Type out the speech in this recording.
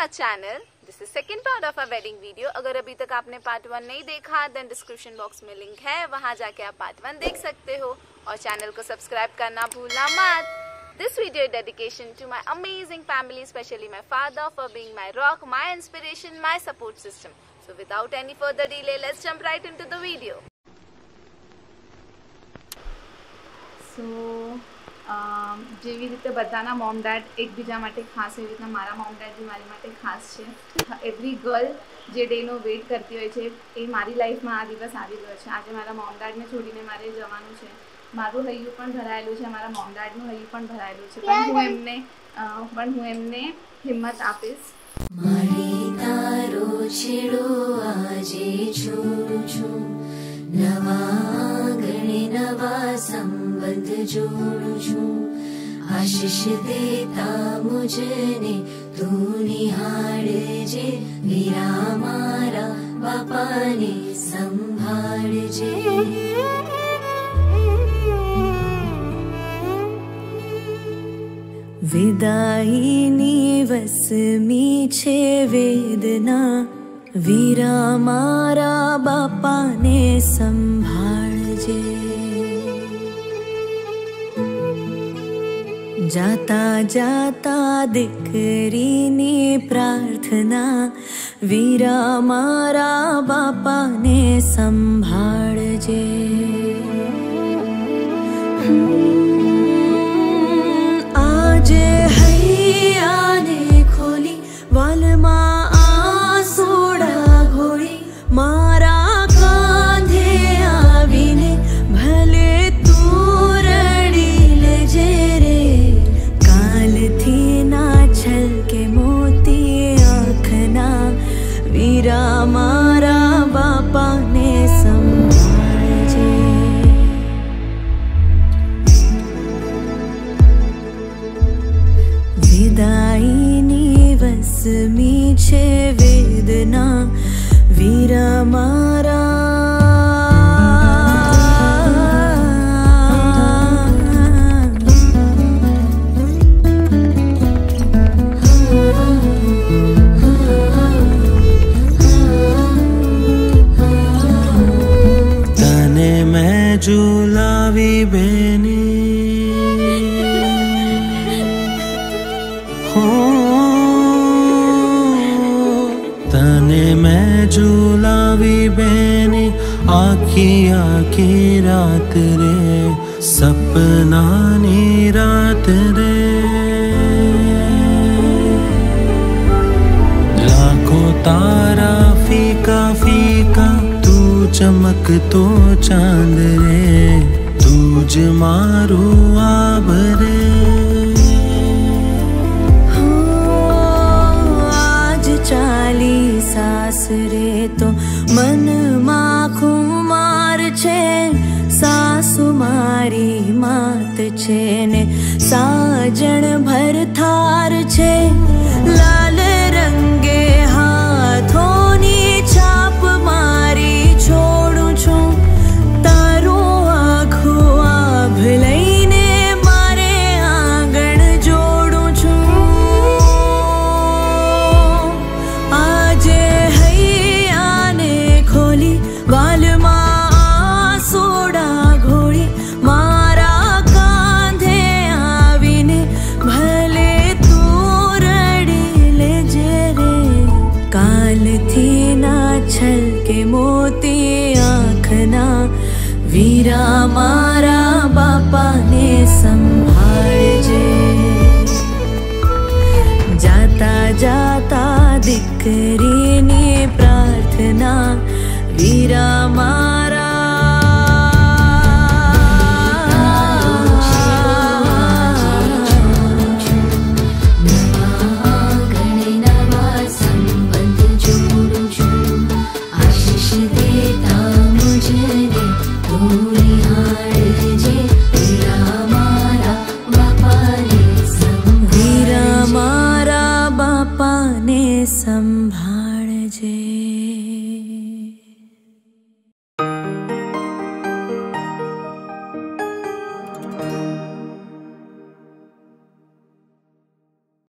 our channel. This is second part of our wedding video. अगर अभी तक आपने पार्ट 1 नहीं देखा then description box में लिंक है, वहाँ जाके आप पार्ट 1 देख सकते हो और चैनल को सब्सक्राइब करना भूलना मत. This video is dedication to my amazing family, especially my father for being my rock, my inspiration, my support system. So without any further delay, let's jump right into the video. So જેવી રીતે બધાના mom dead એકબીજા માટે ખાસ એવી રીતના મારા mom ડેડજી મારી માટે ખાસ છે. એવરી ગર્લ જે ડેનો વેઇટ કરતી હોય છે એ મારી લાઈફમાં આ દિવસ આવી ગયો છે. આજે મારા મોમ ડેડને છોડીને મારે જવાનું છે. મારું હૈયું પણ ભરાયેલું છે, મારા મોમ ડેડનું હૈયું પણ ભરાયેલું છે, પણ હું એમને હિંમત આપીશ. મારી તારો છેડો આજે જોઉં છું, નવા ગણે નવા संबंध जोड़ू छू, आशीष देता मुझने तू निहारजे, वीरा मारा बापा ने संभाळजे. विदाईनी वसमी छे वेदना, वीरा मारा बापा ने संभाळजे. जाता जाता दीकरीने प्रार्थना, वीरा मारा बापा ने संभाळजे. आज हैयाने खोली वालमा आंसूडा घोड़ी, मारा कांधे आवीने भले मीछे वेदना, वीरा मारा तने मैं झूलावी बेनी हो, मैं झूलावी बेनी. आखी आखी रात रे, सपना नी रात रे, लाखों तारा फीका फीका, तू चमक तो चांद रे, तुझ मारू आब रे. सासरे तो मन मां खुमार छे, सासु मारी मात छे ने साजन भर थार छे, लाल रंगे हाथों नी छाप मारी छोड़ू छू, तारू आँखो आभ लईने मारे आंगण जोड़ू छू. आजे वीरा मारा बापा ने संभाळजे. जाता जाता दीकरीने प्रार्थना, वीरा मारा